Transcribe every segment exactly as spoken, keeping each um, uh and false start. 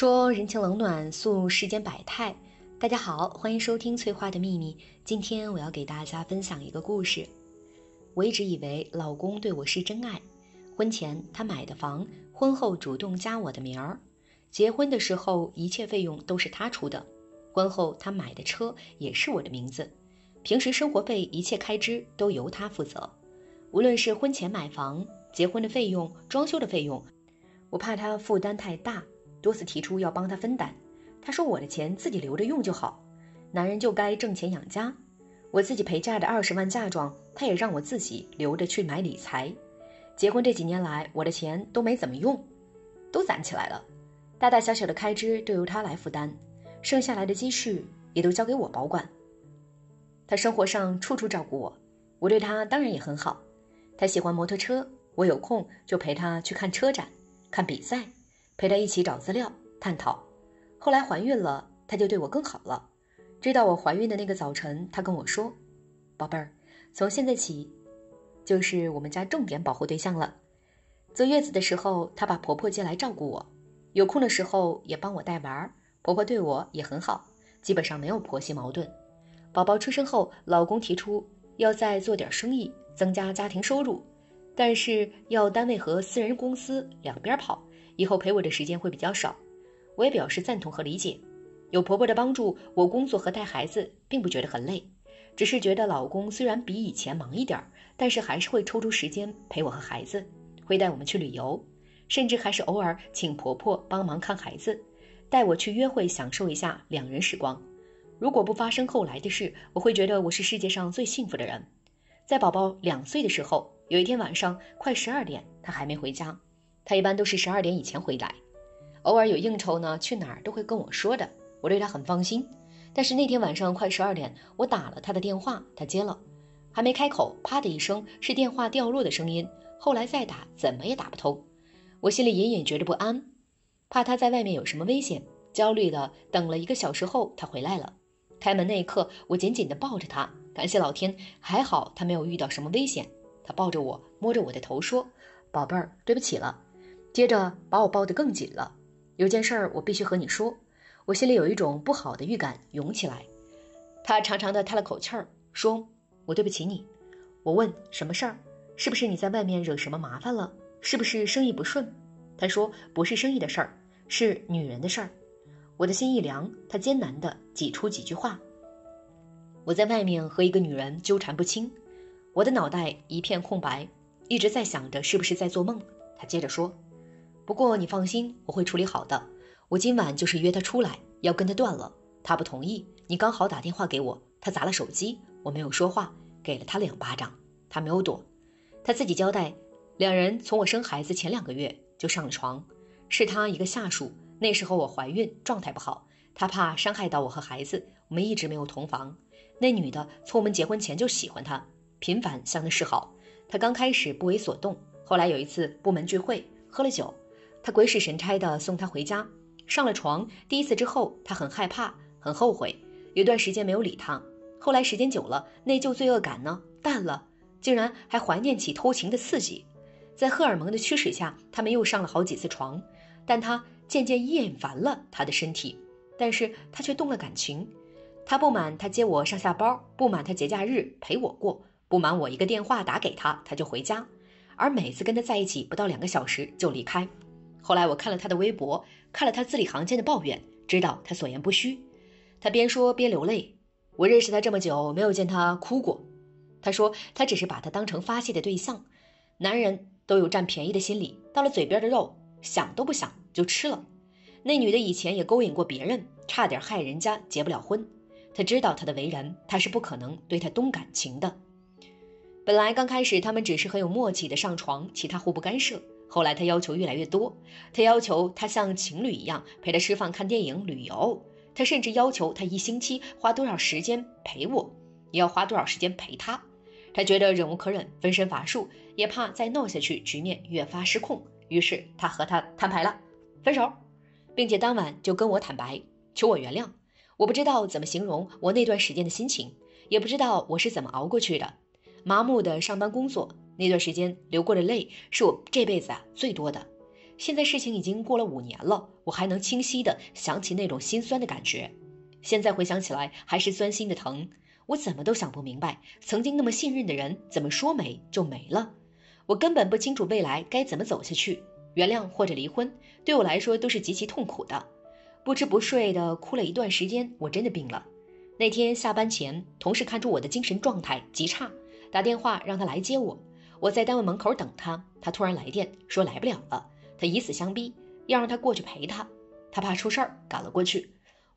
说人情冷暖，诉世间百态。大家好，欢迎收听翠花的秘密。今天我要给大家分享一个故事。我一直以为老公对我是真爱，婚前他买的房，婚后主动加我的名儿；结婚的时候一切费用都是他出的，婚后他买的车也是我的名字，平时生活费一切开支都由他负责。无论是婚前买房、结婚的费用、装修的费用，我怕他负担太大，多次提出要帮他分担。他说我的钱自己留着用就好，男人就该挣钱养家。我自己陪嫁的二十万嫁妆，他也让我自己留着去买理财。结婚这几年来，我的钱都没怎么用，都攒起来了，大大小小的开支都由他来负担，剩下来的积蓄也都交给我保管。他生活上处处照顾我，我对他当然也很好。他喜欢摩托车，我有空就陪他去看车展、看比赛，陪他一起找资料、探讨。后来怀孕了，他就对我更好了。知道我怀孕的那个早晨，他跟我说：“宝贝儿，从现在起，就是我们家重点保护对象了。”坐月子的时候，他把婆婆接来照顾我，有空的时候也帮我带娃。婆婆对我也很好，基本上没有婆媳矛盾。宝宝出生后，老公提出要再做点生意，增加家庭收入，但是要单位和私人公司两边跑，以后陪我的时间会比较少。我也表示赞同和理解。有婆婆的帮助，我工作和带孩子并不觉得很累，只是觉得老公虽然比以前忙一点，但是还是会抽出时间陪我和孩子，会带我们去旅游，甚至还是偶尔请婆婆帮忙看孩子，带我去约会，享受一下两人时光。如果不发生后来的事，我会觉得我是世界上最幸福的人。在宝宝两岁的时候，有一天晚上快十二点，他还没回家。他一般都是十二点以前回来，偶尔有应酬呢，去哪儿都会跟我说的。我对他很放心，但是那天晚上快十二点，我打了他的电话，他接了，还没开口，啪的一声是电话掉落的声音。后来再打，怎么也打不通，我心里隐隐觉得不安，怕他在外面有什么危险，焦虑的等了一个小时后，他回来了。开门那一刻，我紧紧地抱着他，感谢老天，还好他没有遇到什么危险。他抱着我，摸着我的头说：“宝贝儿，对不起了。”接着把我抱得更紧了。有件事儿我必须和你说。我心里有一种不好的预感涌起来。他长长的叹了口气儿，说：“我对不起你。”我问：“什么事儿？是不是你在外面惹什么麻烦了？是不是生意不顺？”他说：“不是生意的事儿，是女人的事儿。”我的心一凉，他艰难地挤出几句话：“我在外面和一个女人纠缠不清。”我的脑袋一片空白，一直在想着是不是在做梦。他接着说：“不过你放心，我会处理好的。我今晚就是约他出来，要跟他断了。他不同意，你刚好打电话给我，他砸了手机，我没有说话，给了他两巴掌，他没有躲。他自己交代，两人从我生孩子前两个月就上了床，是他一个下属。那时候我怀孕，状态不好，他怕伤害到我和孩子，我们一直没有同房。那女的从我们结婚前就喜欢他，频繁向他示好。他刚开始不为所动，后来有一次部门聚会喝了酒，他鬼使神差地送他回家，上了床。第一次之后，他很害怕，很后悔，有段时间没有理他。后来时间久了，内疚罪恶感呢淡了，竟然还怀念起偷情的刺激。在荷尔蒙的驱使下，他们又上了好几次床，但他渐渐厌烦了他的身体，但是他却动了感情。他不满他接我上下班，不满他节假日陪我过，不满我一个电话打给他他就回家，而每次跟他在一起不到两个小时就离开。后来我看了他的微博，看了他字里行间的抱怨，知道他所言不虚。他边说边流泪，我认识他这么久没有见他哭过。他说他只是把他当成发泄的对象，男人都有占便宜的心理，到了嘴边的肉想都不想就吃了。那女的以前也勾引过别人，差点害人家结不了婚。他知道他的为人，他是不可能对他动感情的。本来刚开始他们只是很有默契的上床，其他互不干涉。后来他要求越来越多，他要求他像情侣一样陪他吃饭、看电影、旅游。他甚至要求他一星期花多少时间陪我，也要花多少时间陪他。他觉得忍无可忍，分身乏术，也怕再闹下去局面越发失控，于是他和他摊牌了，分手，并且当晚就跟我坦白，求我原谅。我不知道怎么形容我那段时间的心情，也不知道我是怎么熬过去的。麻木的上班工作，那段时间流过的泪是我这辈子啊最多的。现在事情已经过了五年了，我还能清晰地想起那种心酸的感觉。现在回想起来还是钻心的疼。我怎么都想不明白，曾经那么信任的人怎么说没就没了。我根本不清楚未来该怎么走下去，原谅或者离婚对我来说都是极其痛苦的。不知不睡的哭了一段时间，我真的病了。那天下班前，同事看出我的精神状态极差，打电话让他来接我。我在单位门口等他，他突然来电说来不了了，他以死相逼，要让他过去陪他，他怕出事儿，赶了过去。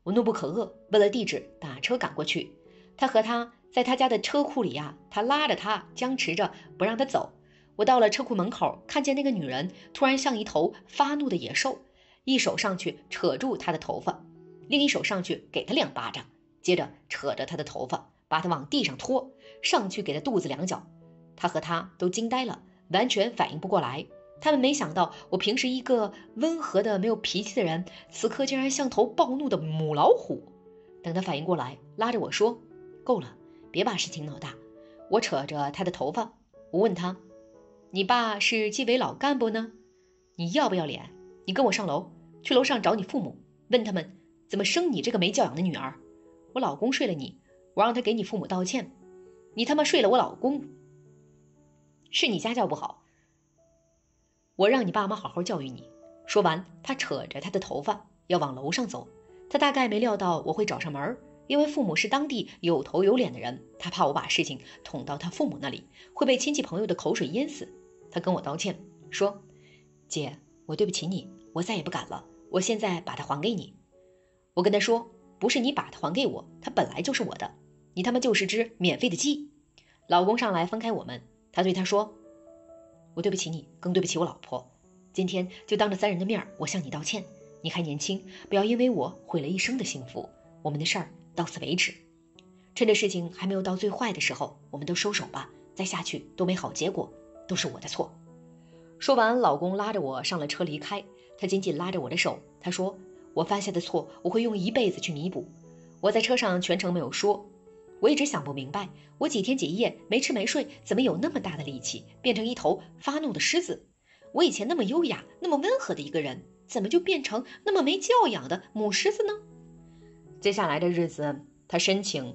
我怒不可遏，问了地址，打车赶过去。他和他在他家的车库里啊，他拉着他，僵持着不让他走。我到了车库门口，看见那个女人突然像一头发怒的野兽，一手上去扯住他的头发，另一手上去给他两巴掌，接着扯着他的头发把他往地上拖，上去给他肚子两脚。他和他都惊呆了，完全反应不过来。他们没想到我平时一个温和的没有脾气的人，此刻竟然像头暴怒的母老虎。等他反应过来，拉着我说够了，别把事情闹大。我扯着他的头发，我问他，你爸是纪委老干部呢，你要不要脸？你跟我上楼，去楼上找你父母，问他们怎么生你这个没教养的女儿。我老公睡了你，我让他给你父母道歉。你他妈睡了我老公，是你家教不好，我让你爸妈好好教育你。说完，他扯着他的头发要往楼上走。他大概没料到我会找上门，因为父母是当地有头有脸的人，他怕我把事情捅到他父母那里，会被亲戚朋友的口水淹死。他跟我道歉说，姐，我对不起你，我再也不敢了，我现在把它还给你。我跟他说，不是你把它还给我，它本来就是我的，你他妈就是只免费的鸡。老公上来分开我们，他对他说，我对不起你，更对不起我老婆，今天就当着三人的面我向你道歉，你还年轻，不要因为我毁了一生的幸福，我们的事儿到此为止，趁着事情还没有到最坏的时候，我们都收手吧，再下去都没好结果，都是我的错。说完，老公拉着我上了车离开，他紧紧拉着我的手，他说，我犯下的错我会用一辈子去弥补。我在车上全程没有说，我一直想不明白，我几天几夜没吃没睡，怎么有那么大的力气变成一头发怒的狮子？我以前那么优雅那么温和的一个人，怎么就变成那么没教养的母狮子呢？接下来的日子，他申请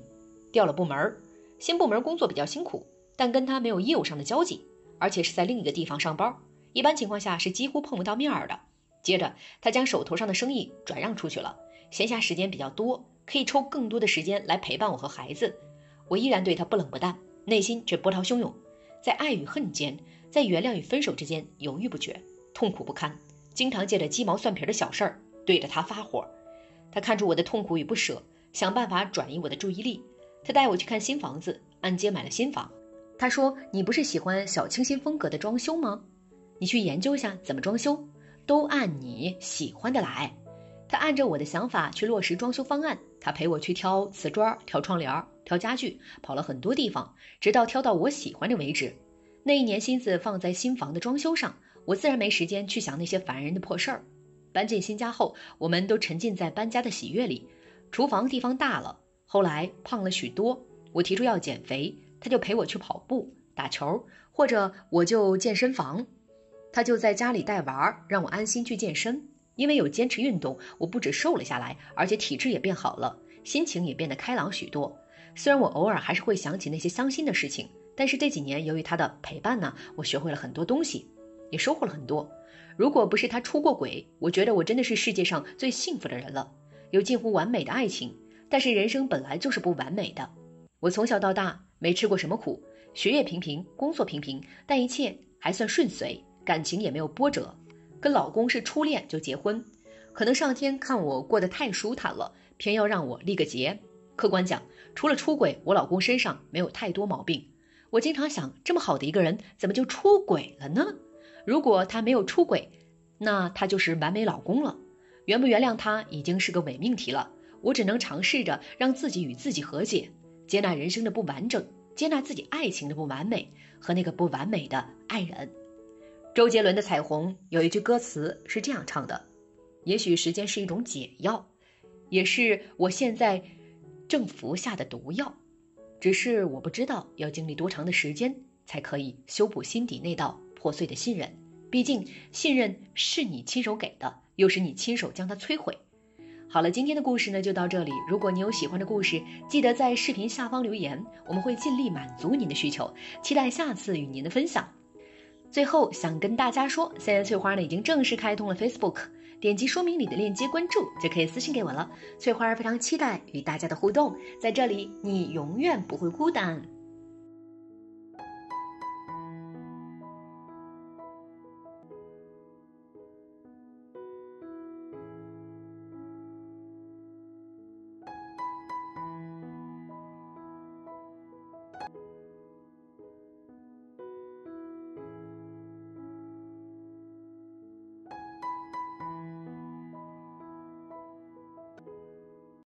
调了部门，新部门工作比较辛苦，但跟他没有业务上的交集，而且是在另一个地方上班，一般情况下是几乎碰不到面的。接着他将手头上的生意转让出去了，闲暇时间比较多，可以抽更多的时间来陪伴我和孩子。我依然对他不冷不淡，内心却波涛汹涌，在爱与恨间，在原谅与分手之间犹豫不决，痛苦不堪，经常借着鸡毛蒜皮的小事儿对着他发火。他看出我的痛苦与不舍，想办法转移我的注意力。他带我去看新房子，按揭买了新房。他说，你不是喜欢小清新风格的装修吗？你去研究一下怎么装修，都按你喜欢的来。他按照我的想法去落实装修方案，他陪我去挑瓷砖、挑窗帘、挑家具，跑了很多地方，直到挑到我喜欢的为止。那一年心思放在新房的装修上，我自然没时间去想那些烦人的破事儿。搬进新家后，我们都沉浸在搬家的喜悦里。厨房地方大了，后来胖了许多，我提出要减肥，他就陪我去跑步、打球，或者我就健身房，他就在家里带娃，让我安心去健身。因为有坚持运动，我不止瘦了下来，而且体质也变好了，心情也变得开朗许多。虽然我偶尔还是会想起那些伤心的事情，但是这几年由于他的陪伴呢，我学会了很多东西，也收获了很多。如果不是他出过轨，我觉得我真的是世界上最幸福的人了，有近乎完美的爱情。但是人生本来就是不完美的，我从小到大没吃过什么苦，学业平平，工作平平，但一切还算顺遂，感情也没有波折。跟老公是初恋就结婚，可能上天看我过得太舒坦了，偏要让我立个节。客观讲，除了出轨，我老公身上没有太多毛病。我经常想，这么好的一个人怎么就出轨了呢？如果他没有出轨，那他就是完美老公了。原不原谅他已经是个伪命题了，我只能尝试着让自己与自己和解，接纳人生的不完整，接纳自己爱情的不完美和那个不完美的爱人。周杰伦的彩虹有一句歌词是这样唱的，也许时间是一种解药，也是我现在正服下的毒药，只是我不知道要经历多长的时间才可以修补心底那道破碎的信任，毕竟信任是你亲手给的，又是你亲手将它摧毁。好了，今天的故事呢就到这里。如果你有喜欢的故事，记得在视频下方留言，我们会尽力满足您的需求，期待下次与您的分享。最后想跟大家说，现在翠花呢已经正式开通了 Facebook， 点击说明里的链接关注就可以私信给我了。翠花非常期待与大家的互动，在这里你永远不会孤单。